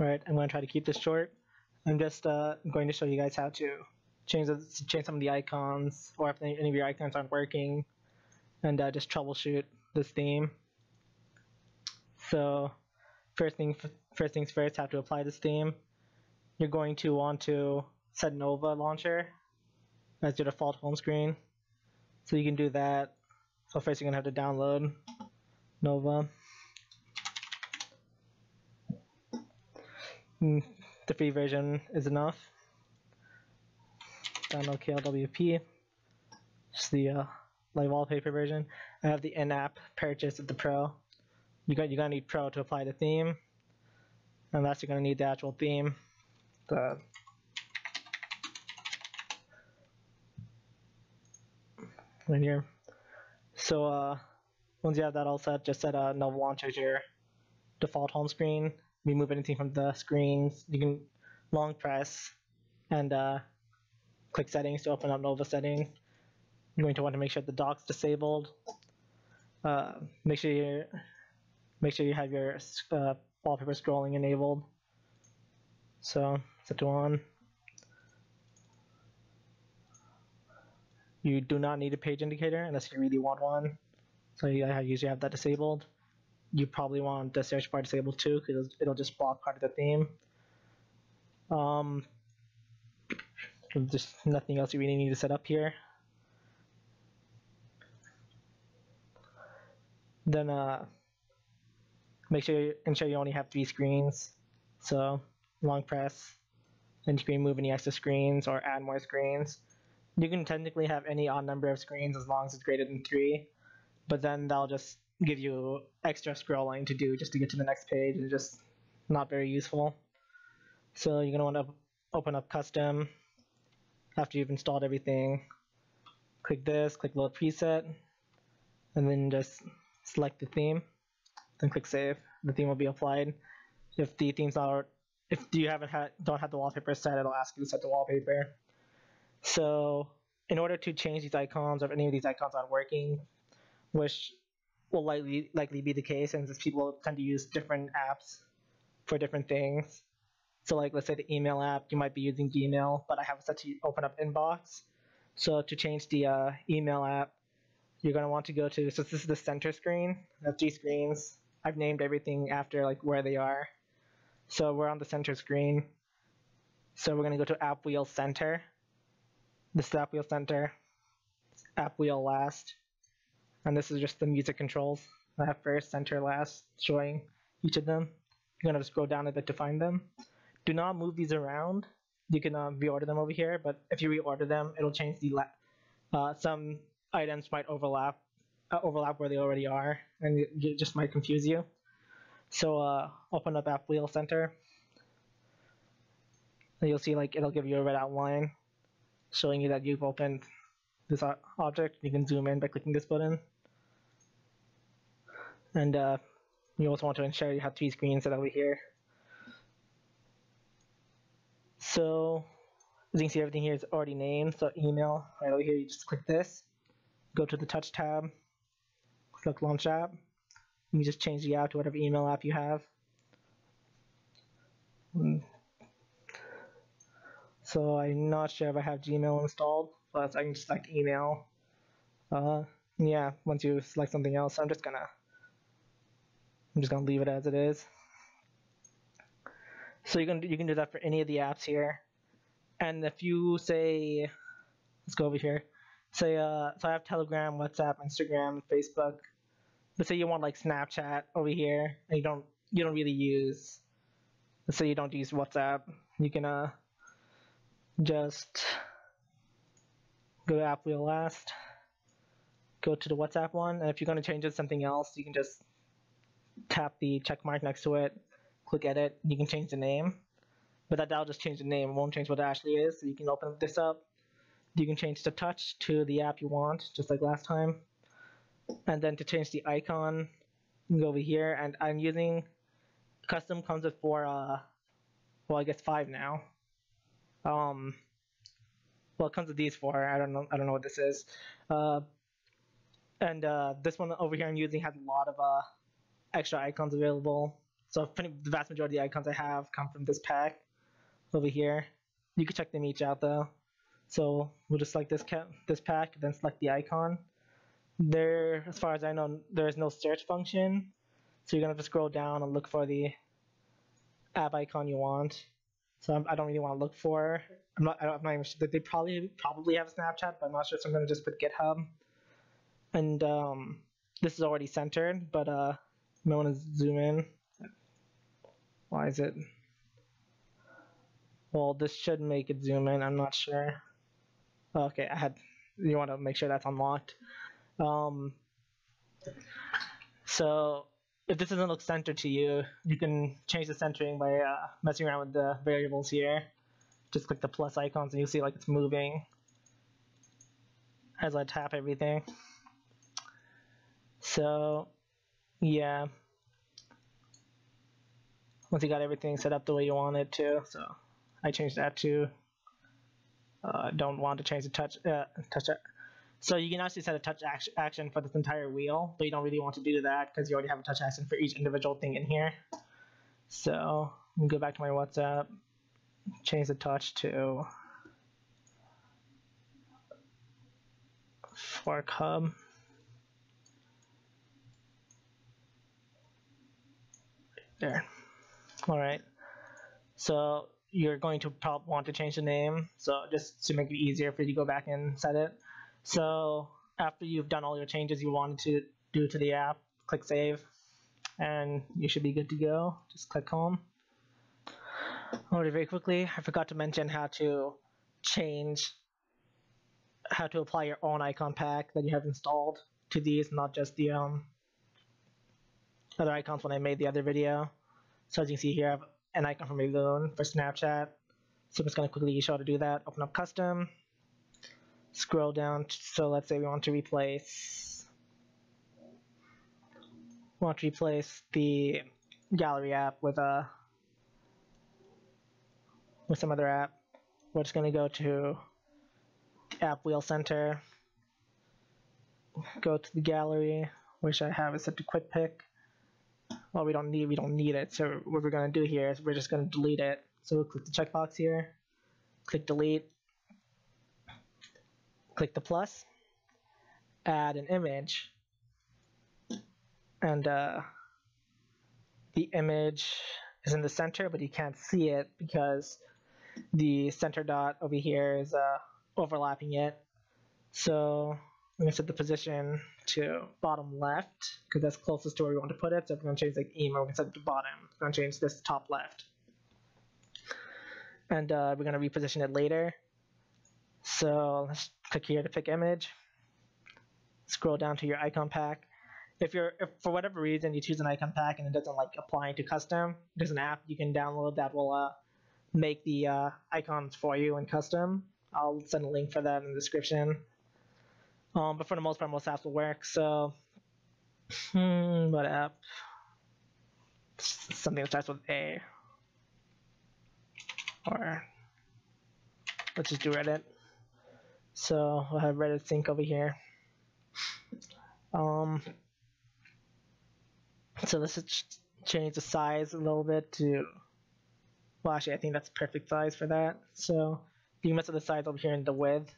All right, I'm going to try to keep this short. I'm just going to show you guys how to change some of the icons, or if any of your icons aren't working, and just troubleshoot this theme. So first things first, have to apply this theme. You're going to want to set Nova Launcher as your default home screen. So you can do that. So first you're going to have to download Nova. The free version is enough. Download KLWP, just the light wallpaper version. I have the in-app purchase of the Pro. You're going to need Pro to apply the theme, and last you're going to need the actual theme. Right here. So once you have that all set, just set Nova Launcher as your default home screen. Remove anything from the screens. You can long press and click settings to open up Nova settings. You're going to want to make sure the dock's disabled. Make sure you have your wallpaper scrolling enabled. So set to on. You do not need a page indicator unless you really want one. So you usually have that disabled. You probably want the search bar disabled too, because it'll just block part of the theme. Just nothing else you really need to set up here. Then make sure you ensure you only have 3 screens. So long press, and you can remove any extra screens or add more screens. You can technically have any odd number of screens as long as it's greater than 3, but then that'll just give you extra scrolling to do just to get to the next page, and just not very useful. So you're going to want to open up Kustom after you've installed everything. Click this, click Load Preset, and then just select the theme, then click Save. The theme will be applied. If the theme's not, if you don't have the wallpaper set, it'll ask you to set the wallpaper. So in order to change these icons, or if any of these icons aren't working, which will likely be the case, since people tend to use different apps for different things. So like, let's say the email app, you might be using Gmail, but I have it set to open up Inbox. So to change the email app, you're going to want to go to, so this is the center screen. I have 3 screens. I've named everything after like where they are. So we're on the center screen. So we're going to go to App Wheel Center. This is App Wheel Center, App Wheel Last. And this is just the music controls. I have first, center, last, showing each of them. You're going to scroll down a bit to find them. Do not move these around. You can reorder them over here, but if you reorder them, it'll change the some items might overlap where they already are, and it just might confuse you. So open up App Wheel Center. And you'll see like it'll give you a red outline showing you that you've opened this object. You can zoom in by clicking this button, and you also want to ensure you have 3 screens set over here. So as you can see, everything here is already named. So email, right over here, you just click this, go to the touch tab, click launch app, and you just change the app to whatever email app you have. So I'm not sure if I have Gmail installed, but I can just select email. Yeah, once you select something else, I'm just gonna leave it as it is. So you can do that for any of the apps here. And if you say, let's go over here. Say so I have Telegram, WhatsApp, Instagram, Facebook. Let's say you want like Snapchat over here, and you don't really use. Let's say you don't use WhatsApp. You can just go to App Wheel Last, go to the WhatsApp one, and if you're going to change it to something else, you can just tap the check mark next to it, click edit, and you can change the name. But that'll just change the name, it won't change what it actually is. So you can open this up, you can change the touch to the app you want, just like last time. And then to change the icon, you can go over here, and I'm using Kustom comes with 4, well I guess 5 now. Well, it comes with these 4. I don't know what this is. And this one over here I'm using has a lot of extra icons available. So the vast majority of the icons I have come from this pack over here. You can check them each out though. So we'll just select this pack, then select the icon. There, as far as I know, there is no search function. So you're gonna have to scroll down and look for the app icon you want. So I don't really want to look for. I'm not even sure that they probably have Snapchat, but I'm not sure. So I'm gonna just put GitHub. And this is already centered, but I want to zoom in. Why is it? Well, this should make it zoom in. I'm not sure. Okay, you want to make sure that's unlocked. So if this doesn't look centered to you, you can change the centering by messing around with the variables here. Just click the plus icons and you'll see like it's moving as I tap everything. So yeah, once you got everything set up the way you want it to, so I changed that to don't want to change the touch. So you can actually set a touch action for this entire wheel, but you don't really want to do that because you already have a touch action for each individual thing in here. So I'm go back to my WhatsApp, change the touch to fork hub. There. All right. So you're going to probably want to change the name. So just to make it easier for you to go back and set it. So after you've done all your changes you wanted to do to the app, click save, and you should be good to go. Just click home. Alright, very quickly, I forgot to mention how to apply your own icon pack that you have installed to these, not just the other icons when I made the other video. So as you can see here, I have an icon for my balloon for Snapchat. So I'm just going to quickly show how to do that. Open up Custom. Scroll down, so let's say we want to replace the gallery app with some other app. We're just going to go to App Wheel Center, go to the gallery, which I have is set to quick pick. Well, we don't need it, so what we're going to do here is we're just going to delete it. So we'll click the checkbox here, click delete. Click the plus, add an image, and the image is in the center, but you can't see it because the center dot over here is overlapping it. So I'm going to set the position to bottom left because that's closest to where we want to put it. So if we're going to change like emo, we're going to set it to bottom. We're going to change this to top left, and we're going to reposition it later. So let's click here to pick image, scroll down to your icon pack. If for whatever reason you choose an icon pack and it doesn't like apply to custom, there's an app you can download that will make the icons for you in custom. I'll send a link for that in the description. But for the most part, most apps will work. So what app? Something that starts with A. Or let's just do Reddit. So we'll have Reddit Sync over here. So let's just change the size a little bit to, well actually I think that's perfect size for that. So you can mess with the size over here in the width.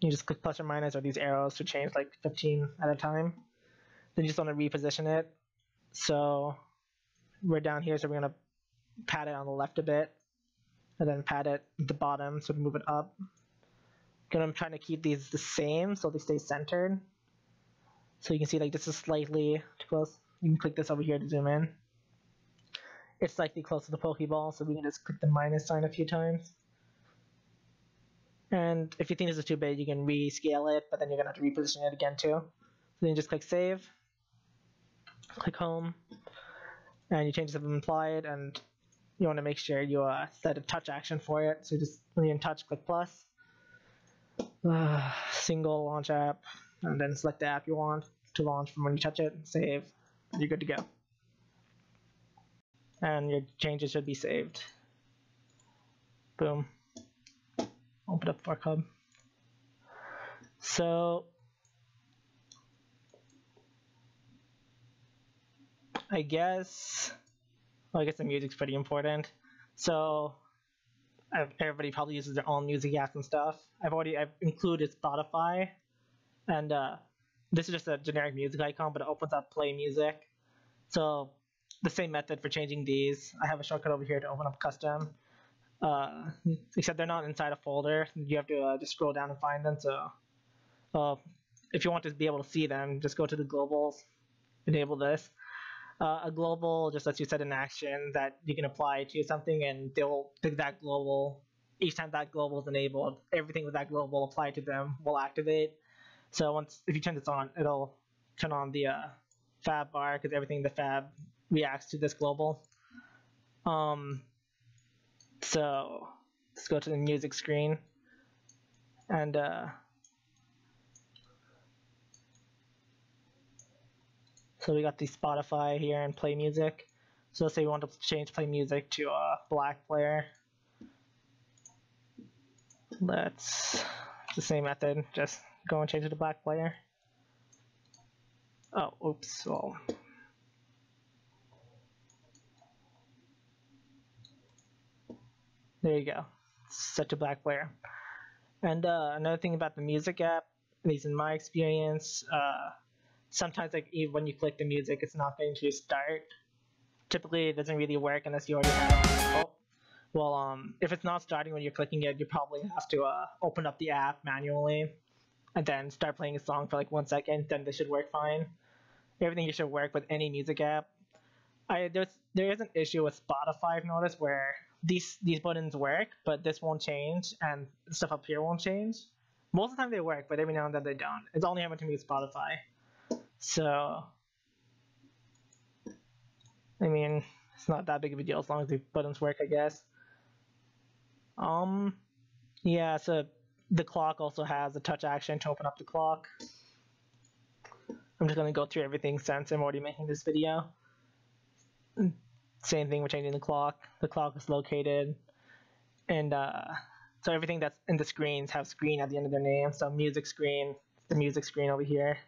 You just click plus or minus or these arrows to change like 15 at a time. Then you just want to reposition it. So we're down here, so we're going to pat it on the left a bit. And then pat it at the bottom, so to move it up. And I'm trying to keep these the same so they stay centered. So you can see like this is slightly too close. You can click this over here to zoom in. It's slightly close to the Pokeball, so we can just click the minus sign a few times. And if you think this is too big, you can rescale it, but then you're gonna have to reposition it again too. So then you just click save, click home, and you change this to implied, and you want to make sure you set a touch action for it. So just when you're in touch, click plus. Single launch app, and then select the app you want to launch from when you touch it, save, and you're good to go. And your changes should be saved. Boom. Open up Fork Hub. So I guess, well, I guess the music's pretty important. So everybody probably uses their own music apps and stuff. I've included Spotify, and this is just a generic music icon, but it opens up Play Music. So the same method for changing these. I have a shortcut over here to open up Kustom, except they're not inside a folder. You have to just scroll down and find them. So if you want to be able to see them, just go to the globals, enable this. A global just lets you set an action that you can apply to something, and they will pick that global. Each time that global is enabled, everything with that global applied to them will activate. So if you turn this on, it'll turn on the fab bar, because everything in the fab reacts to this global. So let's go to the music screen, and so we got the Spotify here and Play Music. So let's say we want to change Play Music to a black player. It's the same method, just go and change it to black player. Oh, oops. Well, there you go. Set to black player. And another thing about the music app, at least in my experience, sometimes, like, even when you click the music, it's not going to start. Typically, it doesn't really work unless you already have. Well, if it's not starting when you're clicking it, you probably have to open up the app manually and then start playing a song for like 1 second. Then this should work fine. Everything should work with any music app. There is an issue with Spotify, I've noticed, where these buttons work, but this won't change, and stuff up here won't change. Most of the time they work, but every now and then they don't. It's only happened to me with Spotify. So, I mean, it's not that big of a deal as long as the buttons work, I guess. Yeah, so the clock also has a touch action to open up the clock. I'm just going to go through everything since I'm already making this video. Same thing, we're changing the clock. The clock is located. And so everything that's in the screens have screen at the end of their name. So music screen, the music screen over here.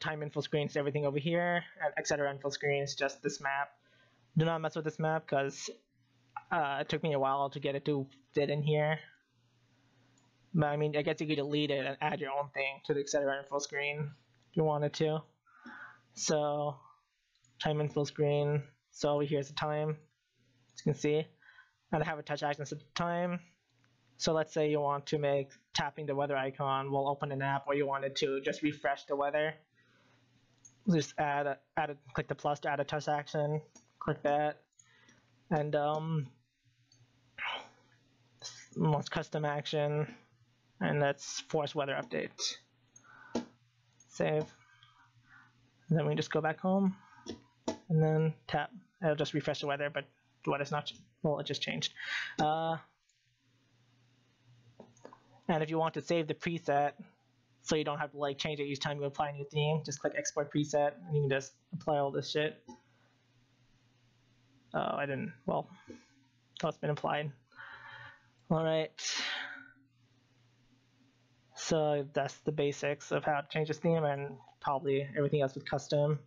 Time info screen is everything over here, and etc. info screen is just this map. Do not mess with this map, because it took me a while to get it to fit in here. But I mean, I guess you could delete it and add your own thing to the etc. info screen if you wanted to. So, time info screen. So over here is the time, as you can see, and I have a touch action set the time. So let's say you want to make tapping the weather icon will open an app, or you wanted to just refresh the weather. Just click the plus to add a touch action. Click that, and most custom action, and that's force weather update. Save. And then we just go back home, and then tap. It'll just refresh the weather, but the weather's not. Well, it just changed. And if you want to save the preset, so you don't have to like change it each time you apply a new theme, just click export preset, and you can just apply all this shit. Oh, I didn't. Well, that's been applied. All right. So that's the basics of how to change this theme, and probably everything else with Kustom.